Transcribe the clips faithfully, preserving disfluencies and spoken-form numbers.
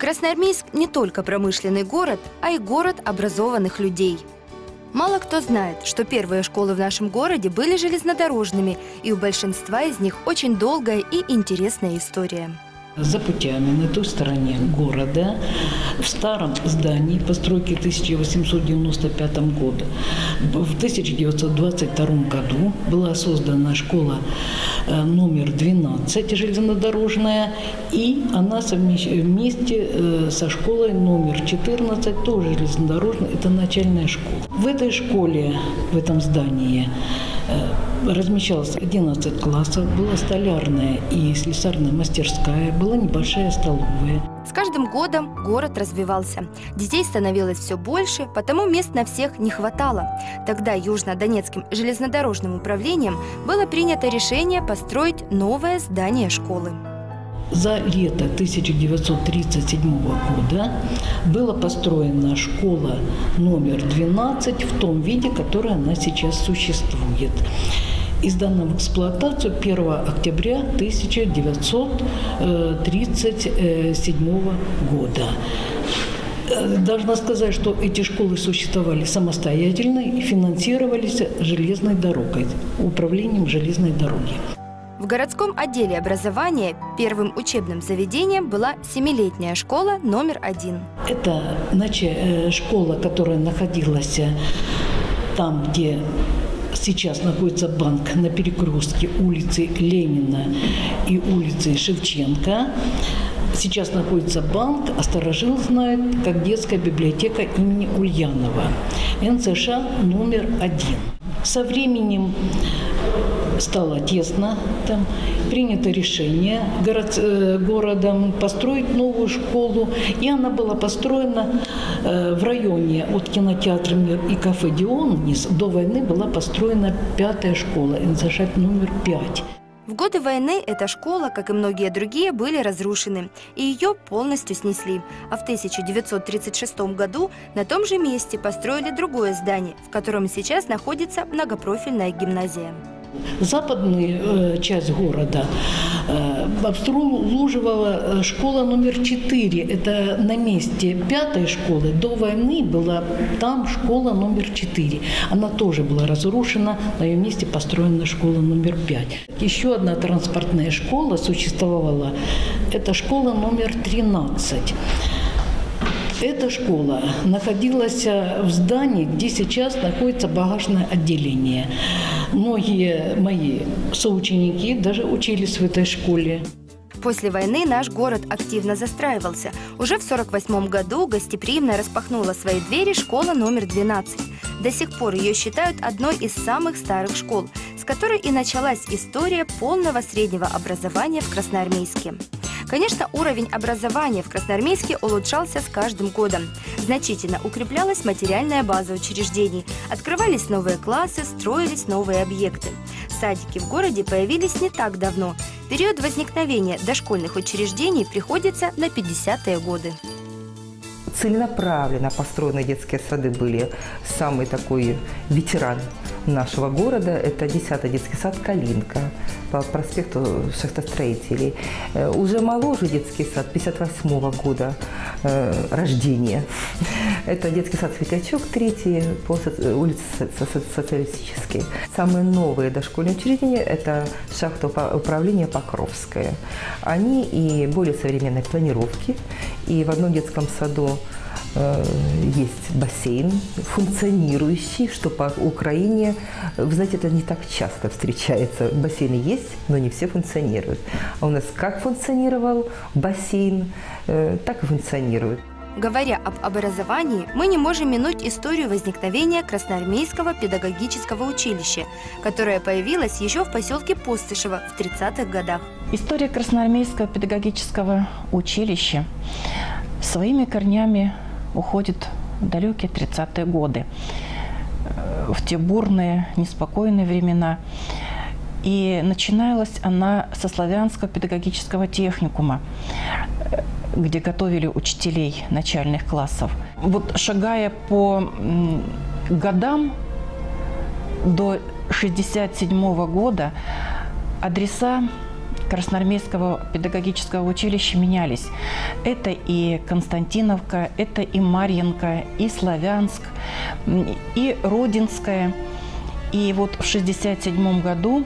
Красноармейск не только промышленный город, а и город образованных людей. Мало кто знает, что первые школы в нашем городе были железнодорожными, и у большинства из них очень долгая и интересная история. За путями на той стороне города, в старом здании постройки тысяча восемьсот девяносто пятого года, в тысяча девятьсот двадцать втором году была создана школа номер двенадцать железнодорожная, и она совмещ... вместе со школой номер четырнадцать, тоже железнодорожная, это начальная школа. В этой школе, в этом здании размещалось одиннадцать классов, была столярная и слесарная мастерская, была небольшая столовая. С каждым годом город развивался. Детей становилось все больше, потому мест на всех не хватало. Тогда Южно-Донецким железнодорожным управлением было принято решение построить новое здание школы. За лето тысяча девятьсот тридцать седьмого года была построена школа номер двенадцать в том виде, который она сейчас существует. Издана в эксплуатацию первого октября тысяча девятьсот тридцать седьмого года. Должна сказать, что эти школы существовали самостоятельно и финансировались железной дорогой, управлением железной дороги. В городском отделе образования первым учебным заведением была семилетняя школа номер один. Это значит, школа, которая находилась там, где сейчас находится банк, на перекрестке улицы Ленина и улицы Шевченко. Сейчас находится банк, а старожил знает как детская библиотека имени Ульянова. эн цэ ша номер один. Со временем стало тесно, там принято решение город, э, городом построить новую школу, и она была построена э, в районе от кинотеатра «Мир» и кафе «Дион» вниз. До войны была построена пятая школа, эн цэ ша номер пять. В годы войны эта школа, как и многие другие, были разрушены, и ее полностью снесли. А в тысяча девятьсот тридцать шестом году на том же месте построили другое здание, в котором сейчас находится многопрофильная гимназия. Западную э, часть города э, обслуживала школа номер четыре. Это на месте пятой школы. До войны была там школа номер четыре. Она тоже была разрушена. На ее месте построена школа номер пять. Еще одна транспортная школа существовала. Это школа номер тринадцать. Эта школа находилась в здании, где сейчас находится багажное отделение. Многие мои соученики даже учились в этой школе. После войны наш город активно застраивался. Уже в сорок восьмом году гостеприимно распахнула свои двери школа номер двенадцать. До сих пор ее считают одной из самых старых школ, с которой и началась история полного среднего образования в Красноармейске. Конечно, уровень образования в Красноармейске улучшался с каждым годом. Значительно укреплялась материальная база учреждений, открывались новые классы, строились новые объекты. Садики в городе появились не так давно. Период возникновения дошкольных учреждений приходится на пятидесятые годы. Целенаправленно построены детские сады были. Самый такой ветеран нашего города – это десятый детский сад «Калинка» по проспекту шахтостроителей. Уже моложе детский сад пятьдесят восьмого года э, рождения. Это детский сад «Светлячок» третий по улице Социалистической. Самые новые дошкольные учреждения – это шахта управления Покровская. Они и более современной планировки, и в одном детском саду есть бассейн функционирующий, что по Украине, вы знаете, это не так часто встречается. Бассейны есть, но не все функционируют. А у нас как функционировал бассейн, так и функционирует. Говоря об образовании, мы не можем минуть историю возникновения Красноармейского педагогического училища, которое появилось еще в поселке Постышева в тридцатых годах. История Красноармейского педагогического училища своими корнями уходит в далекие тридцатые годы, в те бурные, неспокойные времена. И начиналась она со Славянского педагогического техникума, где готовили учителей начальных классов. Вот шагая по годам до шестьдесят седьмого года, адреса Красноармейского педагогического училища менялись. Это и Константиновка, это и Маренко, и Славянск, и Родинская. И вот в шестьдесят седьмом году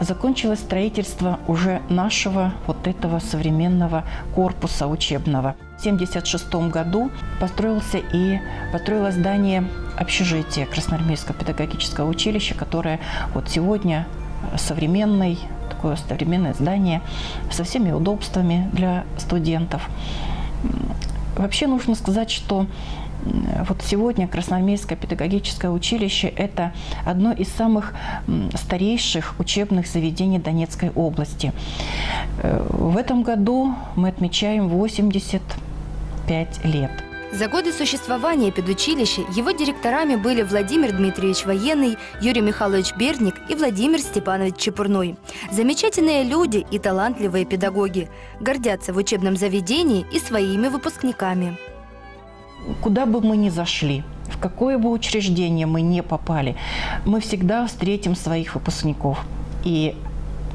закончилось строительство уже нашего вот этого современного корпуса учебного. В семьдесят шестом году построился и построилось здание общежития Красноармейского педагогического училища, которое вот сегодня современный, такое современное здание со всеми удобствами для студентов. Вообще нужно сказать, что вот сегодня Красноармейское педагогическое училище – это одно из самых старейших учебных заведений Донецкой области. В этом году мы отмечаем восемьдесят пять лет. За годы существования педучилища его директорами были Владимир Дмитриевич Военный, Юрий Михайлович Бердник и Владимир Степанович Чепурной. Замечательные люди и талантливые педагоги гордятся в учебном заведении и своими выпускниками. Куда бы мы ни зашли, в какое бы учреждение мы ни попали, мы всегда встретим своих выпускников и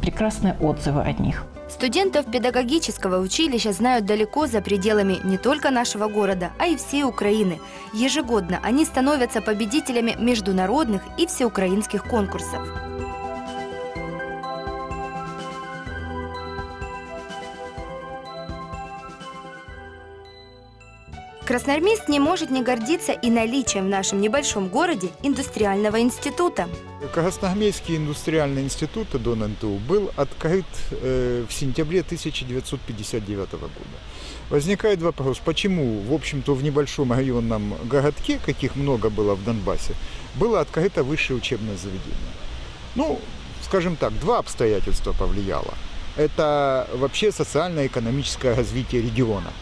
прекрасные отзывы от них. Студентов педагогического училища знают далеко за пределами не только нашего города, а и всей Украины. Ежегодно они становятся победителями международных и всеукраинских конкурсов. Красноармейск не может не гордиться и наличием в нашем небольшом городе индустриального института. Красноармейский индустриальный институт Дон-НТУ был открыт в сентябре тысяча девятьсот пятьдесят девятого года. Возникает вопрос, почему, в общем-то, в небольшом районном городке, каких много было в Донбассе, было открыто высшее учебное заведение. Ну, скажем так, два обстоятельства повлияло. Это вообще социально-экономическое развитие региона.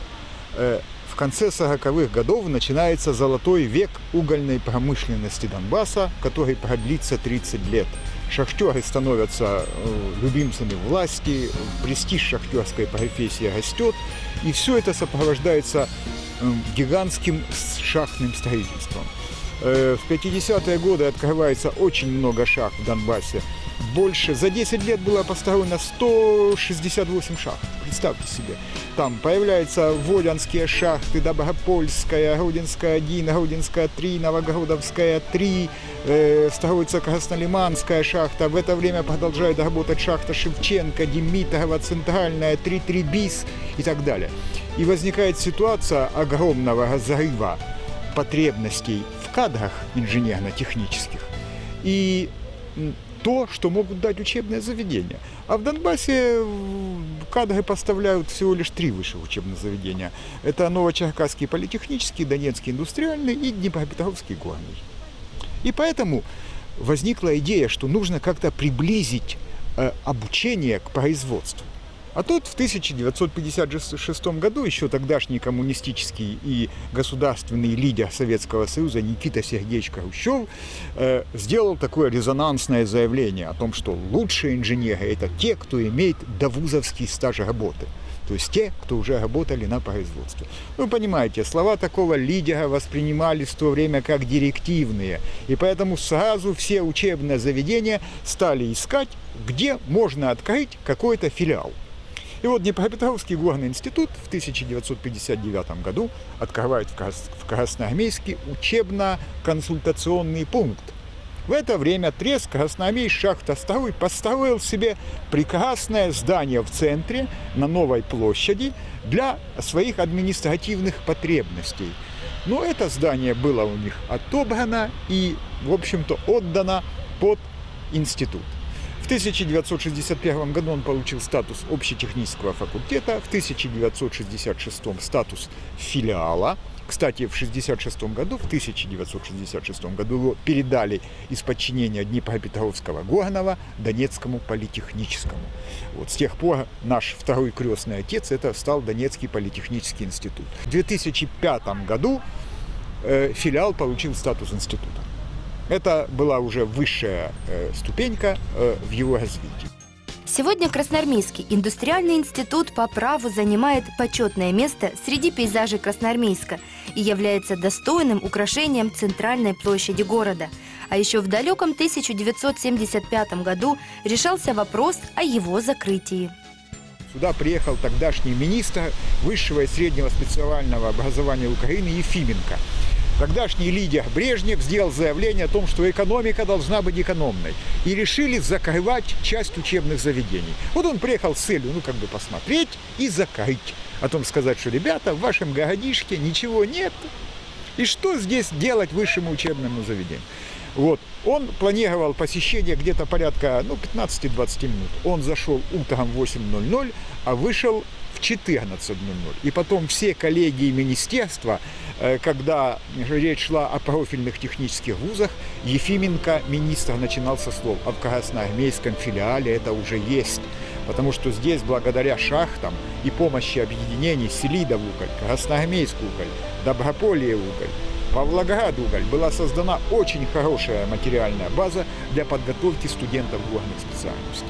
В конце сороковых годов начинается золотой век угольной промышленности Донбасса, который продлится тридцать лет. Шахтеры становятся любимцами власти, престиж шахтерской профессии растет, и все это сопровождается гигантским шахтным строительством. В пятидесятые годы открывается очень много шахт в Донбассе. Больше, за десять лет было построено сто шестьдесят восемь шахт. Представьте себе. Там появляются Водянские шахты, Добропольская, Родинская один, Родинская три, Новогродовская три, э, строится Краснолиманская шахта. В это время продолжает работать шахта Шевченко, Димитрова, Центральная, три три бис и так далее. И возникает ситуация огромного разрыва потребностей в кадрах инженерно-технических и то, что могут дать учебные заведения. А в Донбассе кадры поставляют всего лишь три высших учебных заведения. Это Новочеркасский политехнический, Донецкий индустриальный и Днепропетровский горный. И поэтому возникла идея, что нужно как-то приблизить э, обучение к производству. А тут в тысяча девятьсот пятьдесят шестом году еще тогдашний коммунистический и государственный лидер Советского Союза Никита Сергеевич Хрущев э, сделал такое резонансное заявление о том, что лучшие инженеры – это те, кто имеет довузовский стаж работы. То есть те, кто уже работали на производстве. Вы понимаете, слова такого лидера воспринимались в то время как директивные. И поэтому сразу все учебные заведения стали искать, где можно открыть какой-то филиал. И вот Днепропетровский горный институт в тысяча девятьсот пятьдесят девятом году открывает в Красноармейске учебно-консультационный пункт. В это время ТРЕС Красноармейск шахта второй построил себе прекрасное здание в центре, на Новой площади, для своих административных потребностей. Но это здание было у них отобрано и, в общем-то, отдано под институт. В тысяча девятьсот шестьдесят первом году он получил статус общетехнического факультета, в тысяча девятьсот шестьдесят шестом статус филиала. Кстати, в шестьдесят шестом году, в тысяча девятьсот шестьдесят шестом году его передали из подчинения Днепропетровского горного Донецкому политехническому. Вот с тех пор наш второй крестный отец это стал Донецкий политехнический институт. В две тысячи пятом году э, филиал получил статус института. Это была уже высшая э, ступенька э, в его развитии. Сегодня Красноармейский индустриальный институт по праву занимает почетное место среди пейзажей Красноармейска и является достойным украшением центральной площади города. А еще в далеком тысяча девятьсот семьдесят пятом году решался вопрос о его закрытии. Сюда приехал тогдашний министр высшего и среднего специального образования Украины Ефименко. Тогдашний лидер Брежнев сделал заявление о том, что экономика должна быть экономной. И решили закрывать часть учебных заведений. Вот он приехал с целью, ну, как бы посмотреть и закрыть. О том сказать, что, ребята, в вашем городишке ничего нет. И что здесь делать высшему учебному заведению? Вот. Он планировал посещение где-то порядка ну, пятнадцати-двадцати минут. Он зашел утром в восемь ноль-ноль, а вышел в четырнадцать ноль-ноль. И потом все коллегии министерства, когда речь шла о профильных технических вузах, Ефименко, министр, начинал со слов: а в Красноармейском филиале это уже есть. Потому что здесь, благодаря шахтам и помощи объединений Селидовуголь, Красноармейскуголь, Добропольевуголь, Владугля была создана очень хорошая материальная база для подготовки студентов горных специальностей.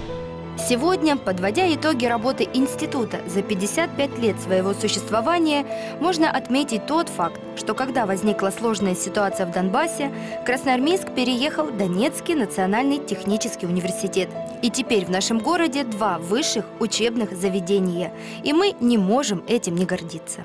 Сегодня, подводя итоги работы института за пятьдесят пять лет своего существования, можно отметить тот факт, что когда возникла сложная ситуация в Донбассе, Красноармейск переехал в Донецкий национальный технический университет. И теперь в нашем городе два высших учебных заведения. И мы не можем этим не гордиться.